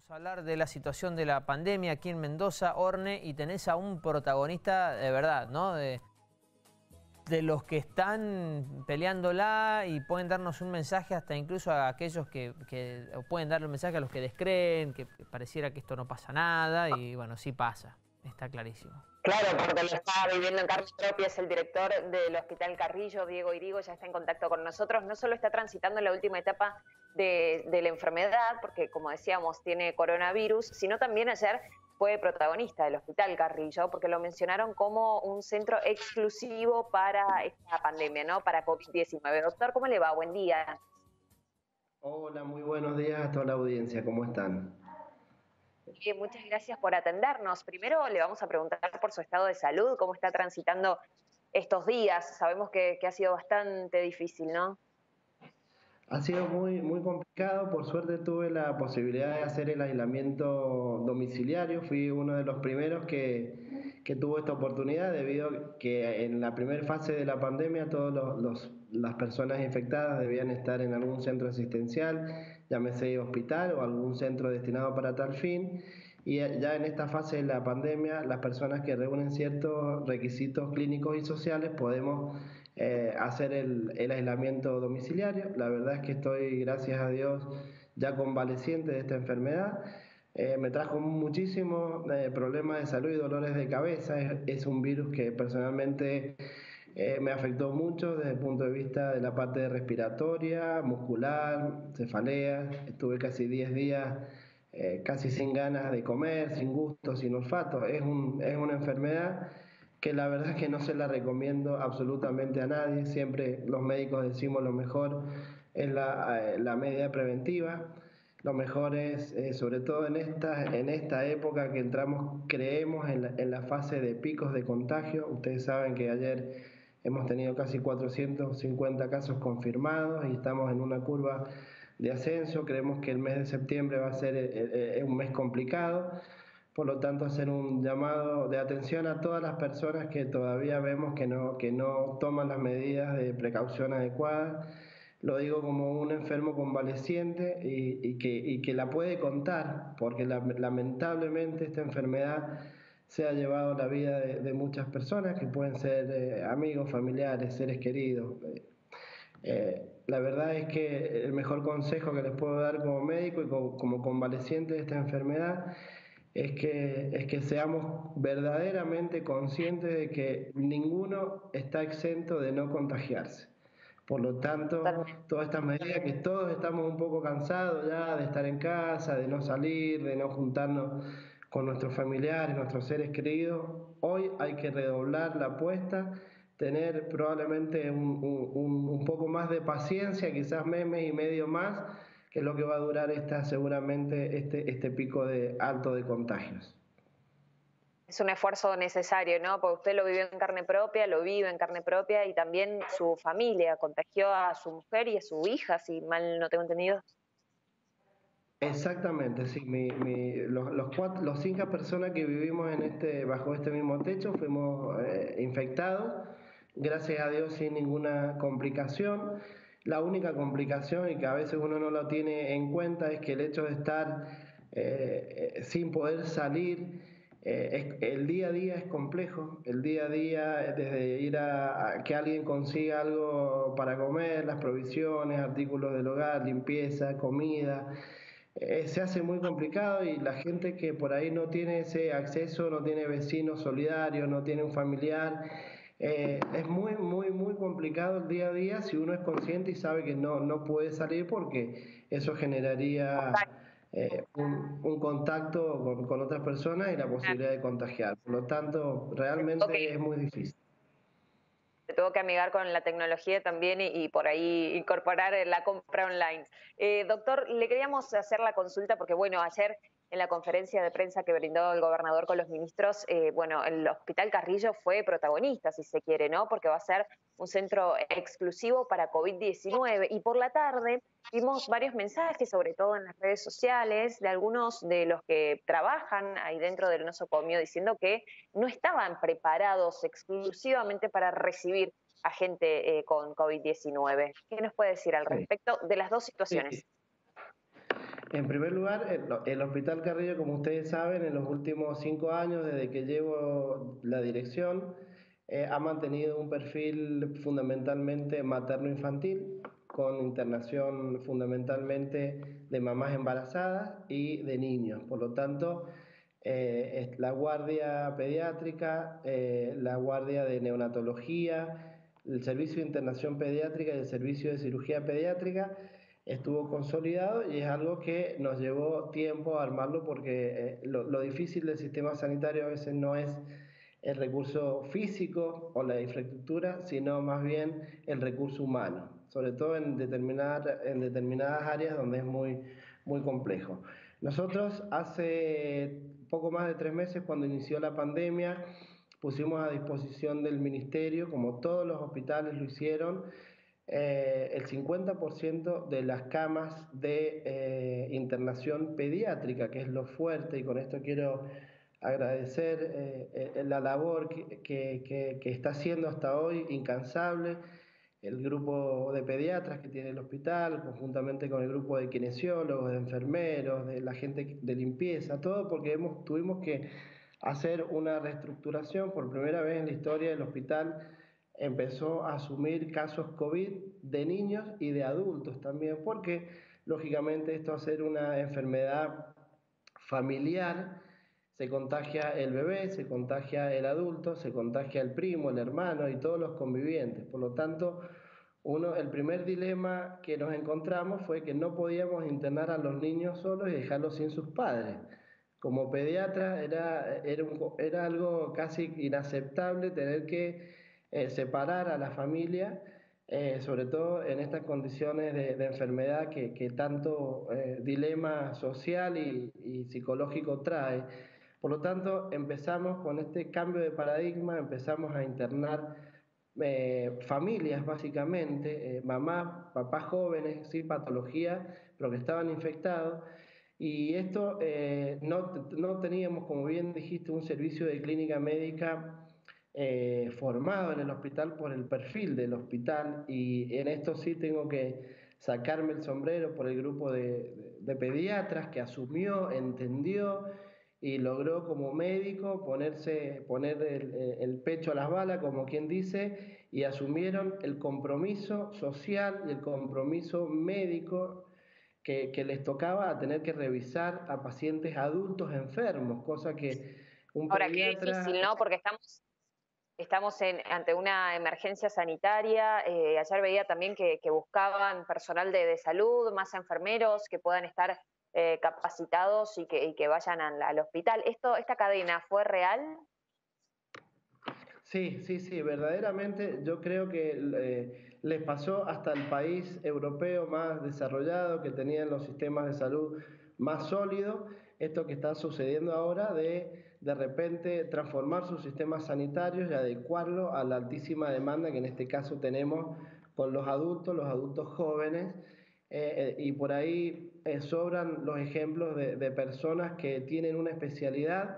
Vamos a hablar de la situación de la pandemia aquí en Mendoza, Orne, y tenés a un protagonista de verdad, ¿no? De los que están peleándola y pueden darnos un mensaje hasta incluso a aquellos que pueden darle un mensaje a los que descreen, que pareciera que esto no pasa nada y bueno, sí pasa, está clarísimo. Claro, porque lo está viviendo en carne propia, es el director del Hospital Carrillo, Diego Irigo, ya está en contacto con nosotros, no solo está transitando la última etapa de la enfermedad, porque como decíamos tiene coronavirus, sino también ayer fue protagonista del Hospital Carrillo, porque lo mencionaron como un centro exclusivo para esta pandemia, ¿no? Para COVID-19. Doctor, ¿cómo le va? Buen día. Hola, muy buenos días a toda la audiencia, ¿cómo están? Muchas gracias por atendernos. Primero le vamos a preguntar por su estado de salud, cómo está transitando estos días. Sabemos que ha sido bastante difícil, ¿no? Ha sido muy complicado. Por suerte tuve la posibilidad de hacer el aislamiento domiciliario. Fui uno de los primeros que tuvo esta oportunidad, debido a que en la primera fase de la pandemia todas las personas infectadas debían estar en algún centro asistencial, llámese hospital o algún centro destinado para tal fin. Y ya en esta fase de la pandemia, las personas que reúnen ciertos requisitos clínicos y sociales podemos hacer el aislamiento domiciliario. La verdad es que estoy, gracias a Dios, ya convaleciente de esta enfermedad. Me trajo muchísimos problemas de salud y dolores de cabeza. Es un virus que personalmente me afectó mucho desde el punto de vista de la parte respiratoria, muscular, cefaleas. Estuve casi 10 días casi sin ganas de comer, sin gusto, sin olfato. Es una enfermedad que la verdad es que no se la recomiendo absolutamente a nadie. Siempre los médicos decimos lo mejor es la medida preventiva. Lo mejor es, sobre todo en esta época que entramos, creemos en la fase de picos de contagio. Ustedes saben que ayer hemos tenido casi 450 casos confirmados y estamos en una curva de ascenso. Creemos que el mes de septiembre va a ser un mes complicado, por lo tanto hacer un llamado de atención a todas las personas que todavía vemos que no toman las medidas de precaución adecuadas. Lo digo como un enfermo convaleciente y que la puede contar, porque lamentablemente esta enfermedad se ha llevado la vida de muchas personas que pueden ser amigos, familiares, seres queridos. La verdad es que el mejor consejo que les puedo dar como médico y como convaleciente de esta enfermedad es que seamos verdaderamente conscientes de que ninguno está exento de no contagiarse. Por lo tanto, todas estas medidas que todos estamos un poco cansados ya de estar en casa, de no salir, de no juntarnos con nuestros familiares, nuestros seres queridos, hoy hay que redoblar la apuesta, tener probablemente un poco más de paciencia, quizás mes y medio más, que es lo que va a durar seguramente este pico de alto de contagios. Es un esfuerzo necesario, ¿no? Porque usted lo vivió en carne propia, lo vive en carne propia y también su familia contagió a su mujer y a su hija, si mal no tengo entendido. Exactamente, sí. Los 5 personas que vivimos bajo este mismo techo fuimos infectados, gracias a Dios sin ninguna complicación. La única complicación, y que a veces uno no lo tiene en cuenta, es que el hecho de estar sin poder salir. El día a día es complejo, el día a día desde ir a que alguien consiga algo para comer, las provisiones, artículos del hogar, limpieza, comida, se hace muy complicado y la gente que por ahí no tiene ese acceso, no tiene vecinos solidarios, no tiene un familiar, es muy complicado el día a día si uno es consciente y sabe que no puede salir porque eso generaría un contacto con otras personas y la posibilidad de contagiar. Por lo tanto, realmente es muy difícil. Se tuvo que amigar con la tecnología también y por ahí incorporar la compra online. Doctor, le queríamos hacer la consulta porque, bueno, ayer en la conferencia de prensa que brindó el gobernador con los ministros, bueno, el Hospital Carrillo fue protagonista, si se quiere, ¿no? Porque va a ser un centro exclusivo para COVID-19. Y por la tarde vimos varios mensajes, sobre todo en las redes sociales, de algunos de los que trabajan ahí dentro del nosocomio, diciendo que no estaban preparados exclusivamente para recibir a gente con COVID-19. ¿Qué nos puede decir al respecto de las dos situaciones? En primer lugar, el Hospital Carrillo, como ustedes saben, en los últimos 5 años, desde que llevo la dirección, ha mantenido un perfil fundamentalmente materno-infantil, con internación fundamentalmente de mamás embarazadas y de niños. Por lo tanto, la guardia pediátrica, la guardia de neonatología, el servicio de internación pediátrica y el servicio de cirugía pediátrica estuvo consolidado, y es algo que nos llevó tiempo a armarlo, porque lo difícil del sistema sanitario a veces no es el recurso físico o la infraestructura, sino más bien el recurso humano, sobre todo en determinadas áreas donde es muy, muy complejo. Nosotros hace poco más de 3 meses, cuando inició la pandemia, pusimos a disposición del ministerio, como todos los hospitales lo hicieron, el 50% de las camas de internación pediátrica, que es lo fuerte, y con esto quiero agradecer la labor que está haciendo hasta hoy, incansable, el grupo de pediatras que tiene el hospital, conjuntamente con el grupo de kinesiólogos, de enfermeros, de la gente de limpieza, todo, porque tuvimos que hacer una reestructuración. Por primera vez en la historia del hospital empezó a asumir casos COVID de niños y de adultos también, porque lógicamente esto, al ser una enfermedad familiar, se contagia el bebé, se contagia el adulto, se contagia el primo, el hermano y todos los convivientes. Por lo tanto, el primer dilema que nos encontramos fue que no podíamos internar a los niños solos y dejarlos sin sus padres. Como pediatra era algo casi inaceptable tener que separar a la familia, sobre todo en estas condiciones de enfermedad que tanto dilema social y psicológico trae. Por lo tanto, empezamos con este cambio de paradigma, empezamos a internar familias básicamente, mamás, papás jóvenes, sin patología, pero que estaban infectados. Y esto no teníamos, como bien dijiste, un servicio de clínica médica formado en el hospital por el perfil del hospital, y en esto sí tengo que sacarme el sombrero por el grupo de pediatras que asumió, entendió y logró como médico poner el pecho a las balas, como quien dice, y asumieron el compromiso social y el compromiso médico que les tocaba, a tener que revisar a pacientes adultos enfermos, cosa que un ahora pediatra... Qué difícil, ¿no? Porque estamos ante una emergencia sanitaria. Ayer veía también que buscaban personal de salud, más enfermeros que puedan estar capacitados y que vayan al hospital. ¿Esta cadena fue real? Sí, verdaderamente yo creo que les pasó hasta el país europeo más desarrollado, que tenían los sistemas de salud más sólidos. Esto que está sucediendo ahora de repente transformar sus sistemas sanitarios y adecuarlo a la altísima demanda que en este caso tenemos con los adultos jóvenes, y por ahí sobran los ejemplos de personas que tienen una especialidad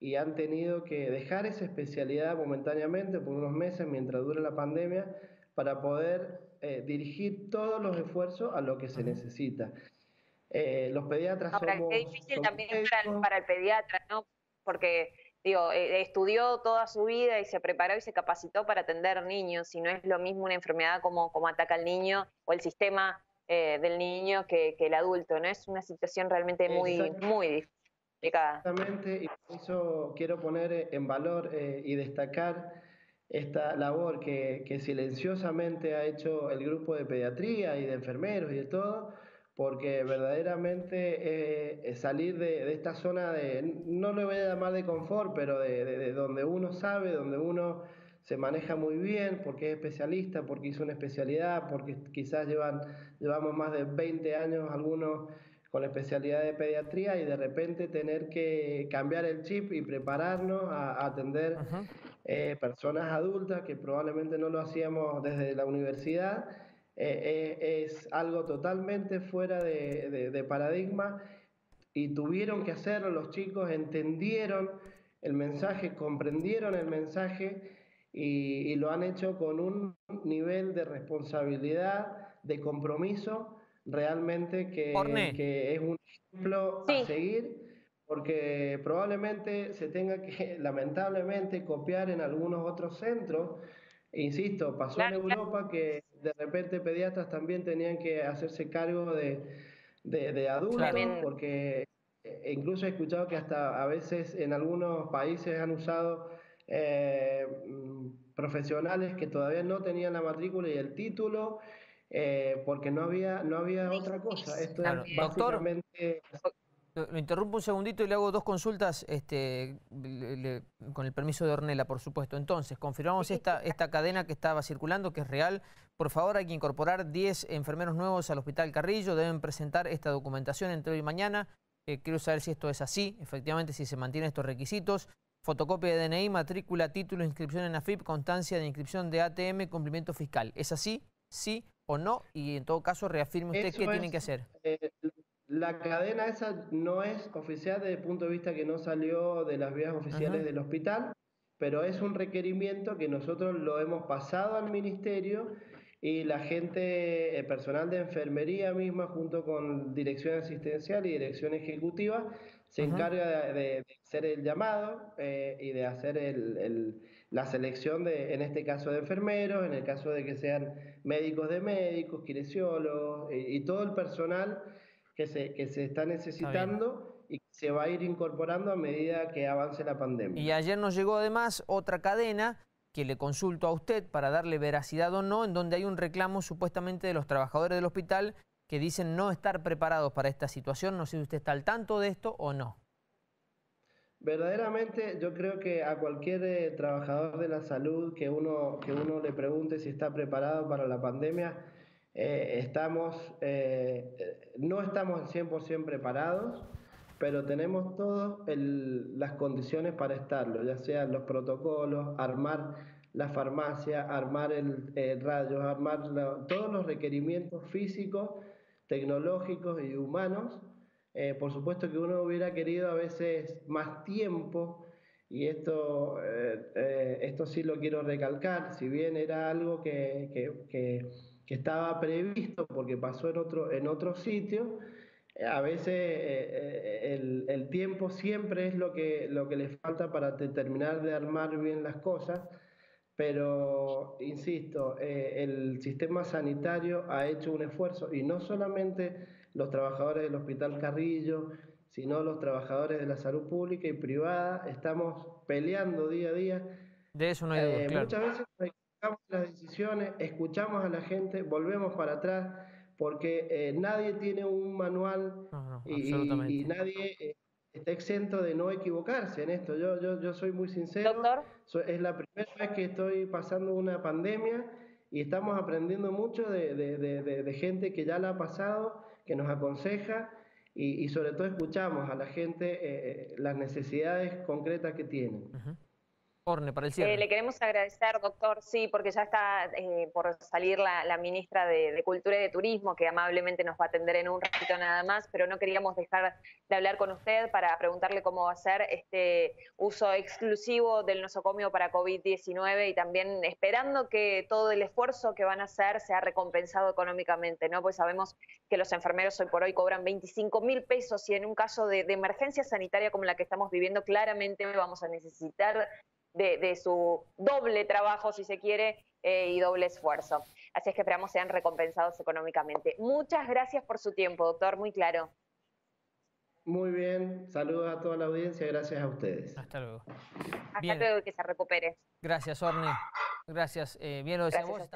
y han tenido que dejar esa especialidad momentáneamente por unos meses mientras dure la pandemia, para poder dirigir todos los esfuerzos a lo que se necesita. Los pediatras ahora, somos... Es difícil también para el pediatra, ¿no? Porque, digo, estudió toda su vida y se preparó y se capacitó para atender niños, y no es lo mismo una enfermedad como ataca al niño o el sistema del niño que el adulto, ¿no? Es una situación realmente muy, muy complicada. Exactamente, y por eso quiero poner en valor y destacar esta labor que silenciosamente ha hecho el grupo de pediatría y de enfermeros y de todo, porque verdaderamente salir de esta zona de, no lo voy a llamar de confort, pero de donde uno sabe, donde uno se maneja muy bien, porque es especialista, porque hizo una especialidad, porque quizás llevamos más de 20 años algunos con la especialidad de pediatría, y de repente tener que cambiar el chip y prepararnos a atender personas adultas que probablemente no lo hacíamos desde la universidad. Es algo totalmente fuera de paradigma, y tuvieron que hacerlo. Los chicos entendieron el mensaje, comprendieron el mensaje, y lo han hecho con un nivel de responsabilidad, de compromiso, realmente que es un ejemplo a seguir, porque probablemente se tenga que, lamentablemente, copiar en algunos otros centros. Insisto, pasó en Europa que de repente pediatras también tenían que hacerse cargo de adultos, porque incluso he escuchado que hasta a veces en algunos países han usado profesionales que todavía no tenían la matrícula y el título, porque no había otra cosa. Esto es básicamente... Doctor, lo interrumpo un segundito y le hago dos consultas, con el permiso de Ornella, por supuesto. Entonces, confirmamos esta cadena que estaba circulando, que es real. Por favor, hay que incorporar 10 enfermeros nuevos al Hospital Carrillo. Deben presentar esta documentación entre hoy y mañana. Quiero saber si esto es así, efectivamente, si se mantienen estos requisitos. Fotocopia de DNI, matrícula, título, inscripción en AFIP, constancia de inscripción de ATM, cumplimiento fiscal. ¿Es así? ¿Sí o no? Y en todo caso, reafirme usted qué tienen que hacer. La cadena esa no es oficial desde el punto de vista que no salió de las vías oficiales del hospital, pero es un requerimiento que nosotros lo hemos pasado al ministerio y la gente, el personal de enfermería misma junto con dirección asistencial y dirección ejecutiva se encarga de hacer el llamado y de hacer la selección, en este caso de enfermeros, en el caso de que sean médicos de médicos, kinesiólogos y todo el personal que se está necesitando y que se va a ir incorporando a medida que avance la pandemia. Y ayer nos llegó además otra cadena que le consulto a usted para darle veracidad o no, en donde hay un reclamo supuestamente de los trabajadores del hospital que dicen no estar preparados para esta situación. No sé si usted está al tanto de esto o no. Verdaderamente yo creo que a cualquier trabajador de la salud que uno le pregunte si está preparado para la pandemia, no estamos al 100% preparados, pero tenemos todas las condiciones para estarlo, ya sean los protocolos, armar la farmacia, armar el rayos, armar todos los requerimientos físicos, tecnológicos y humanos. Por supuesto que uno hubiera querido a veces más tiempo, y esto sí lo quiero recalcar, si bien era algo que estaba previsto porque pasó en otro sitio, a veces el tiempo siempre es lo que le falta para terminar de armar bien las cosas, pero insisto, el sistema sanitario ha hecho un esfuerzo, y no solamente los trabajadores del Hospital Carrillo, sino los trabajadores de la salud pública y privada, estamos peleando día a día. De eso no hay duda, claro. Muchas veces las decisiones, escuchamos a la gente, volvemos para atrás, porque nadie tiene un manual y nadie está exento de no equivocarse en esto. Yo soy muy sincero. ¿Doctor? Es la primera vez que estoy pasando una pandemia y estamos aprendiendo mucho de gente que ya la ha pasado, que nos aconseja y sobre todo escuchamos a la gente las necesidades concretas que tienen. Orne, para el cierre. Le queremos agradecer, doctor, porque ya está por salir la ministra de Cultura y de Turismo, que amablemente nos va a atender en un ratito nada más, pero no queríamos dejar de hablar con usted para preguntarle cómo va a ser este uso exclusivo del nosocomio para COVID-19 y también esperando que todo el esfuerzo que van a hacer sea recompensado económicamente, ¿no? Pues sabemos que los enfermeros hoy por hoy cobran 25.000 pesos y en un caso de emergencia sanitaria como la que estamos viviendo, claramente vamos a necesitar de su doble trabajo, si se quiere, y doble esfuerzo. Así es que esperamos sean recompensados económicamente. Muchas gracias por su tiempo, doctor, muy claro. Muy bien, saludos a toda la audiencia, gracias a ustedes. Hasta luego. Hasta luego, que se recupere. Gracias, Orne. Gracias, bien lo decíamos.